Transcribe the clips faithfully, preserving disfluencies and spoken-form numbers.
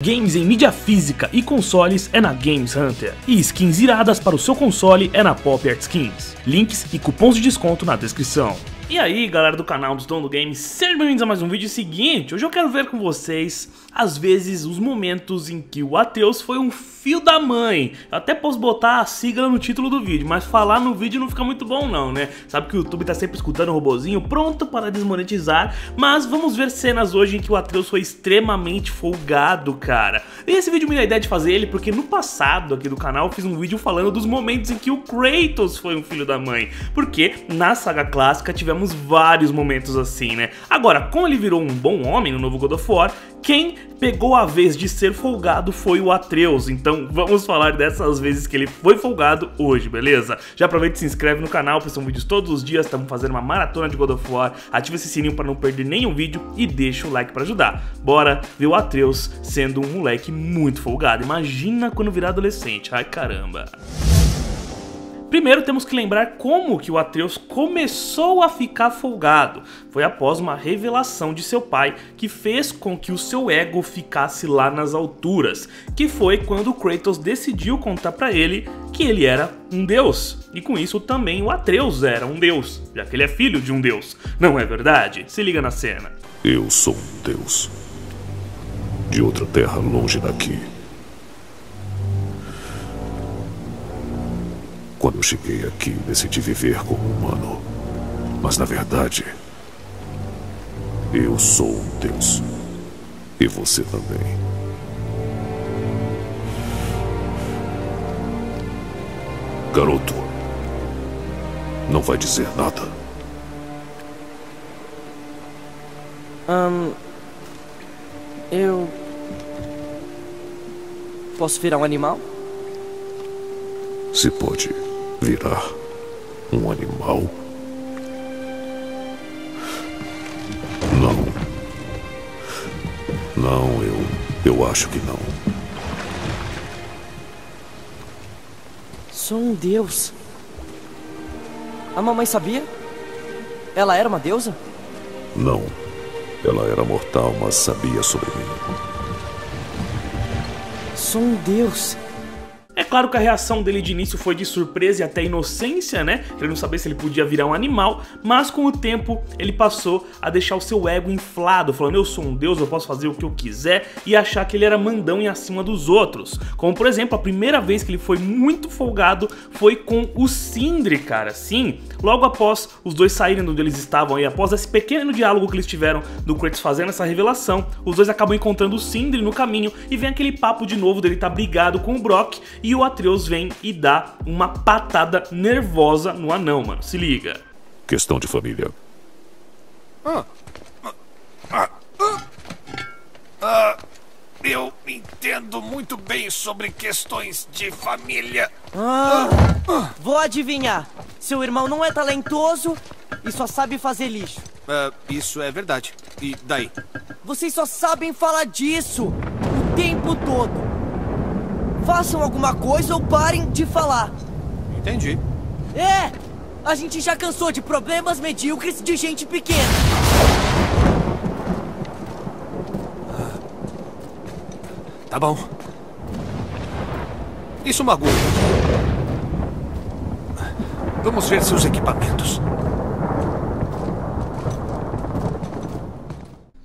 Games em mídia física e consoles é na Games Hunter. E skins iradas para o seu console é na Pop Art Skins. Links e cupons de desconto na descrição. E aí galera do canal do Sidão do Game, sejam bem-vindos a mais um vídeo. Seguinte, hoje eu quero ver com vocês, às vezes, os momentos em que o Atreus foi um filho da mãe. Eu até posso botar a sigla no título do vídeo, mas falar no vídeo não fica muito bom não, né? Sabe que o YouTube tá sempre escutando o robozinho pronto para desmonetizar, mas vamos ver cenas hoje em que o Atreus foi extremamente folgado, cara. E esse vídeo me deu a ideia de fazer ele porque no passado aqui do canal eu fiz um vídeo falando dos momentos em que o Kratos foi um filho da mãe, porque na saga clássica tivemos vários momentos assim, né? Agora, como ele virou um bom homem no novo God of War, quem pegou a vez de ser folgado foi o Atreus, então vamos falar dessas vezes que ele foi folgado hoje, beleza? Já aproveita e se inscreve no canal, porque são vídeos todos os dias, estamos fazendo uma maratona de God of War, ativa esse sininho para não perder nenhum vídeo e deixa o like para ajudar. Bora ver o Atreus sendo um moleque muito folgado, imagina quando virar adolescente, ai caramba. Primeiro temos que lembrar como que o Atreus começou a ficar folgado. Foi após uma revelação de seu pai que fez com que o seu ego ficasse lá nas alturas, que foi quando Kratos decidiu contar pra ele que ele era um deus, e com isso também o Atreus era um deus, já que ele é filho de um deus, não é verdade? Se liga na cena. Eu sou um deus, de outra terra longe daqui. Quando eu cheguei aqui, decidi viver como humano. Mas, na verdade, eu sou um deus. E você também. Garoto, não vai dizer nada? Hum... Eu... Posso virar um animal? Se pode... virar um animal? Não. Não, eu... eu acho que não. Sou um deus. A mamãe sabia? Ela era uma deusa? Não. Ela era mortal, mas sabia sobre mim. Sou um deus. É claro que a reação dele de início foi de surpresa e até inocência, né? Ele não sabia se ele podia virar um animal, mas com o tempo ele passou a deixar o seu ego inflado, falando eu sou um deus, eu posso fazer o que eu quiser, e achar que ele era mandão e acima dos outros. Como por exemplo, a primeira vez que ele foi muito folgado foi com o Sindri, cara, sim. Logo após os dois saírem de onde eles estavam, e após esse pequeno diálogo que eles tiveram do Kratos fazendo essa revelação, os dois acabam encontrando o Sindri no caminho e vem aquele papo de novo dele tá brigado com o Brock, e o Atreus vem e dá uma patada nervosa no anão, mano. Se liga. Questão de família. Ah. Ah. Ah. Ah. Eu entendo muito bem sobre questões de família. Ah. Ah. Vou adivinhar. Seu irmão não é talentoso e só sabe fazer lixo. Ah, isso é verdade. E daí? Vocês só sabem falar disso o tempo todo. Façam alguma coisa ou parem de falar. Entendi. É! A gente já cansou de problemas medíocres de gente pequena. Tá bom. Isso magoou. Vamos ver seus equipamentos.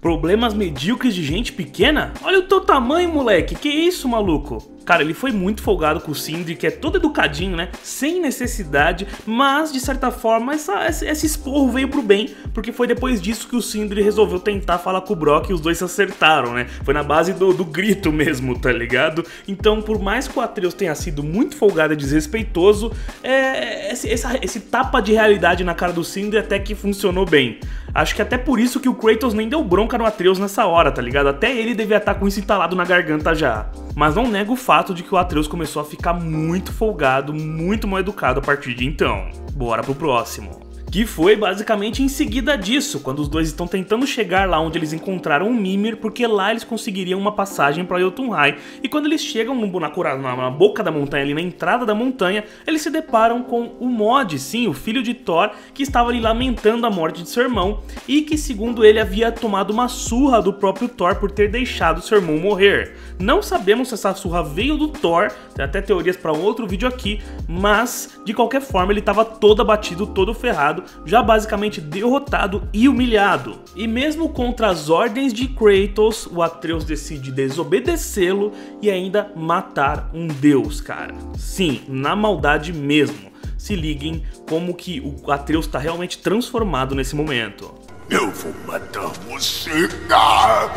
Problemas medíocres de gente pequena? Olha o teu tamanho, moleque. Que isso, maluco? Cara, ele foi muito folgado com o Sindri, que é todo educadinho, né? Sem necessidade, mas de certa forma essa, esse esporro veio pro bem, porque foi depois disso que o Sindri resolveu tentar falar com o Brock e os dois se acertaram, né? Foi na base do, do grito mesmo, tá ligado? Então, por mais que o Atreus tenha sido muito folgado e desrespeitoso, é, esse, essa, esse tapa de realidade na cara do Sindri até que funcionou bem. Acho que até por isso que o Kratos nem deu bronca no Atreus nessa hora, tá ligado? Até ele devia estar com isso entalado na garganta já. Mas não nego o fato de que o Atreus começou a ficar muito folgado, muito mal educado a partir de então. Bora pro próximo. que foi basicamente em seguida disso, quando os dois estão tentando chegar lá onde eles encontraram o Mimir, porque lá eles conseguiriam uma passagem para Iodunheim. E quando eles chegam na, na, na boca da montanha, ali na entrada da montanha, eles se deparam com o Mod, sim, o filho de Thor, que estava ali lamentando a morte de seu irmão e que, segundo ele, havia tomado uma surra do próprio Thor por ter deixado seu irmão morrer. Não sabemos se essa surra veio do Thor, tem até teorias para um outro vídeo aqui, mas de qualquer forma ele estava todo abatido, todo ferrado, já basicamente derrotado e humilhado. E mesmo contra as ordens de Kratos, o Atreus decide desobedecê-lo e ainda matar um deus, cara. Sim, na maldade mesmo. Se liguem como que o Atreus está realmente transformado nesse momento. Eu vou matar você! Ah!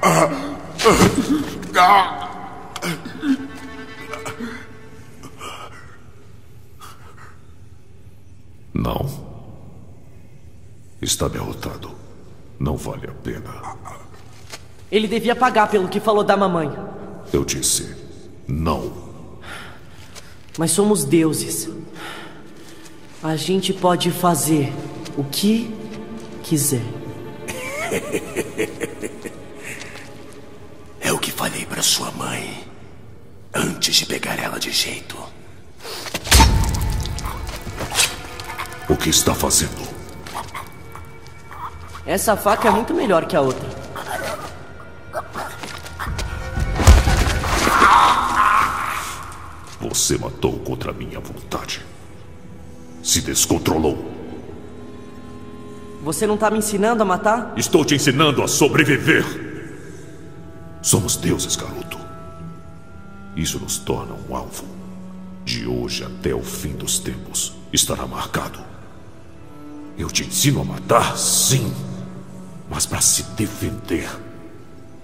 Ah! Ah! Não. Está derrotado. Não vale a pena. Ele devia pagar pelo que falou da mamãe. Eu disse não. Mas somos deuses. A gente pode fazer o que quiser. É o que falei para sua mãe antes de pegar ela de jeito. O que está fazendo? Essa faca é muito melhor que a outra. Você matou contra minha vontade. Se descontrolou. Você não está me ensinando a matar? Estou te ensinando a sobreviver. Somos deuses, garoto. Isso nos torna um alvo. De hoje até o fim dos tempos estará marcado. Eu te ensino a matar, sim, mas para se defender,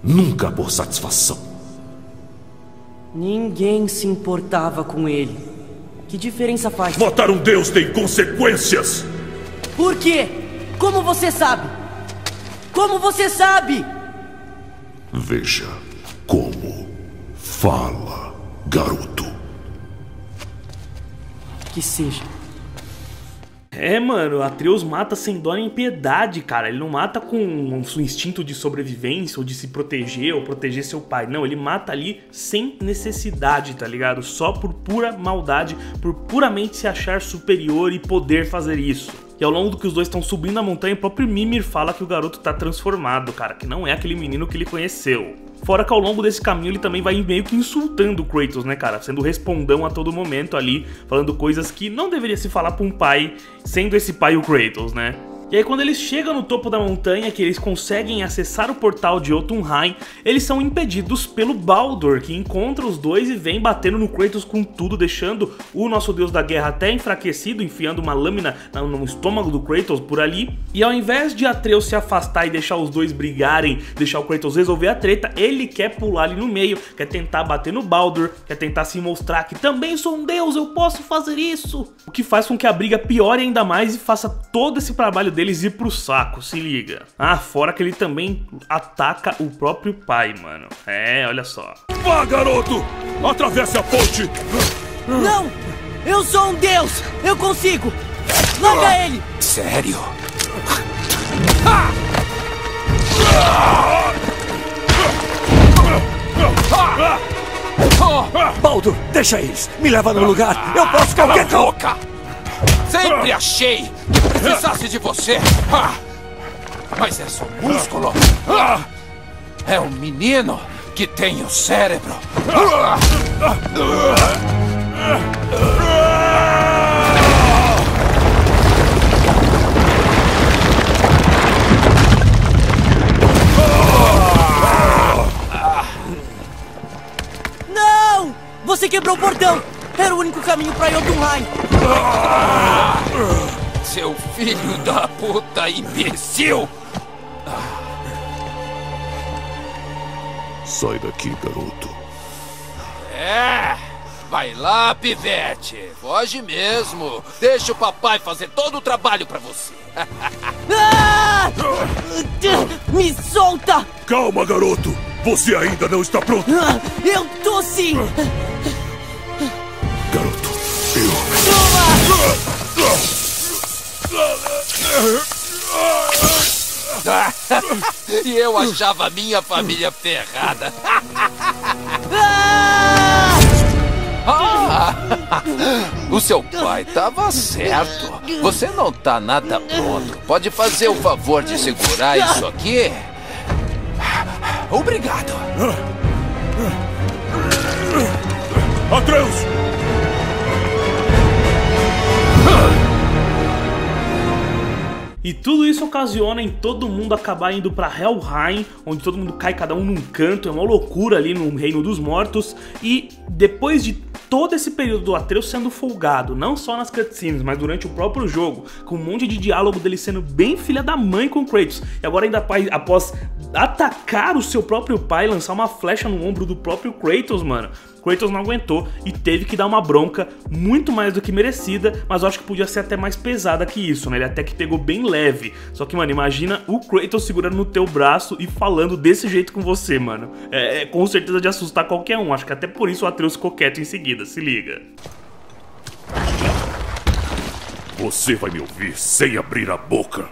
nunca por satisfação. Ninguém se importava com ele. Que diferença faz? Matar um deus tem consequências! Por quê? Como você sabe? Como você sabe? Veja como fala, garoto. Que seja. É, mano, Atreus mata sem dó nem piedade, cara. Ele não mata com um instinto de sobrevivência ou de se proteger ou proteger seu pai. Não, ele mata ali sem necessidade, tá ligado? Só por pura maldade, por puramente se achar superior e poder fazer isso. E ao longo do que os dois estão subindo a montanha, o próprio Mimir fala que o garoto tá transformado, cara, que não é aquele menino que ele conheceu. Fora que ao longo desse caminho ele também vai meio que insultando o Kratos, né, cara? Sendo respondão a todo momento ali, falando coisas que não deveria se falar pra um pai, sendo esse pai o Kratos, né? E aí quando eles chegam no topo da montanha, que eles conseguem acessar o portal de Jotunheim, eles são impedidos pelo Baldur, que encontra os dois e vem batendo no Kratos com tudo, deixando o nosso deus da guerra até enfraquecido, enfiando uma lâmina no estômago do Kratos por ali. E ao invés de Atreus se afastar e deixar os dois brigarem, deixar o Kratos resolver a treta, ele quer pular ali no meio, quer tentar bater no Baldur, quer tentar se mostrar que também sou um deus, eu posso fazer isso. O que faz com que a briga piore ainda mais e faça todo esse trabalho dele deles ir pro saco, se liga. Ah, fora que ele também ataca o próprio pai, mano. É, olha só. Vá, garoto! Atravesse a ponte! Não! Eu sou um deus! Eu consigo! Larga ah, ele! Sério? Ah! Baldur, deixa eles! Me leva no lugar! Eu posso qualquer coisa! Sempre achei! Precisasse de você, mas é só músculo. É um menino que tem o cérebro. Não! Você quebrou o portão! Era o único caminho para Jotunheim. Seu filho da puta, imbecil! Sai daqui, garoto. É! Vai lá, pivete! Foge mesmo! Deixa o papai fazer todo o trabalho pra você! Ah! Me solta! Calma, garoto! Você ainda não está pronto! Eu tô sim! Garoto, eu... Toma! Love it. E eu achava a minha família ferrada. Ah, o seu pai estava certo. Você não tá nada pronto. Pode fazer o favor de segurar isso aqui? Obrigado. Atreus! E tudo isso ocasiona em todo mundo acabar indo pra Helheim, onde todo mundo cai cada um num canto, é uma loucura ali no Reino dos Mortos. E depois de todo esse período do Atreus sendo folgado, não só nas cutscenes, mas durante o próprio jogo, com um monte de diálogo dele sendo bem filha da mãe com Kratos, e agora ainda após atacar o seu próprio pai, lançar uma flecha no ombro do próprio Kratos, mano, Kratos não aguentou e teve que dar uma bronca muito mais do que merecida, mas eu acho que podia ser até mais pesada que isso, né? Ele até que pegou bem leve. Só que, mano, imagina o Kratos segurando no teu braço e falando desse jeito com você, mano. É, é com certeza de assustar qualquer um. Acho que até por isso o Atreus ficou quieto em seguida. Se liga. Você vai me ouvir sem abrir a boca.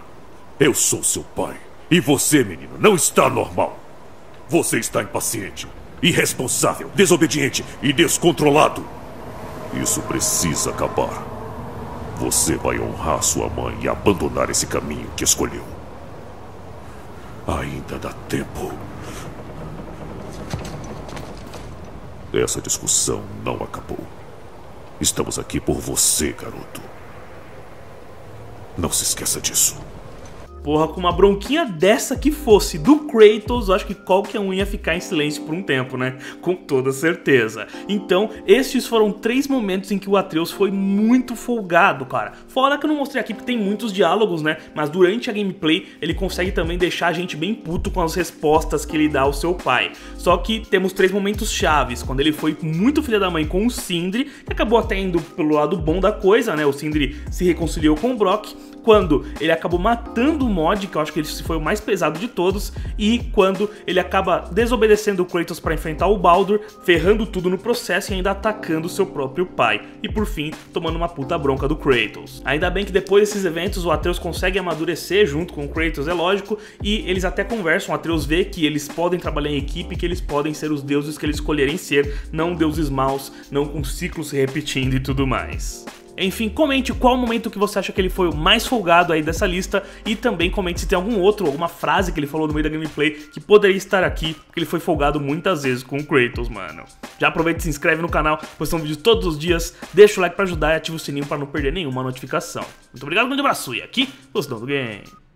Eu sou seu pai. E você, menino, não está normal. Você está impaciente, irresponsável, desobediente e descontrolado. Isso precisa acabar. Você vai honrar sua mãe e abandonar esse caminho que escolheu. Ainda dá tempo. Essa discussão não acabou. Estamos aqui por você, garoto. Não se esqueça disso. Porra, com uma bronquinha dessa que fosse do Kratos, acho que qualquer um ia ficar em silêncio por um tempo, né? Com toda certeza. Então, estes foram três momentos em que o Atreus foi muito folgado, cara. Fora que eu não mostrei aqui porque tem muitos diálogos, né? Mas durante a gameplay, ele consegue também deixar a gente bem puto com as respostas que ele dá ao seu pai. Só que temos três momentos chaves. Quando ele foi muito filho da mãe com o Sindri, que acabou até indo pelo lado bom da coisa, né? O Sindri se reconciliou com o Brock. Quando ele acabou matando o Mod, que eu acho que ele foi o mais pesado de todos, e quando ele acaba desobedecendo o Kratos para enfrentar o Baldur, ferrando tudo no processo e ainda atacando seu próprio pai, e por fim, tomando uma puta bronca do Kratos. Ainda bem que depois desses eventos o Atreus consegue amadurecer junto com o Kratos, é lógico, e eles até conversam, o Atreus vê que eles podem trabalhar em equipe, que eles podem ser os deuses que eles escolherem ser, não deuses maus, não com ciclos se repetindo e tudo mais. Enfim, comente qual momento que você acha que ele foi o mais folgado aí dessa lista e também comente se tem algum outro, alguma frase que ele falou no meio da gameplay que poderia estar aqui, porque ele foi folgado muitas vezes com o Kratos, mano. Já aproveita e se inscreve no canal, pois são vídeos todos os dias, deixa o like pra ajudar e ativa o sininho pra não perder nenhuma notificação. Muito obrigado, um grande abraço e aqui, Sidão do Game.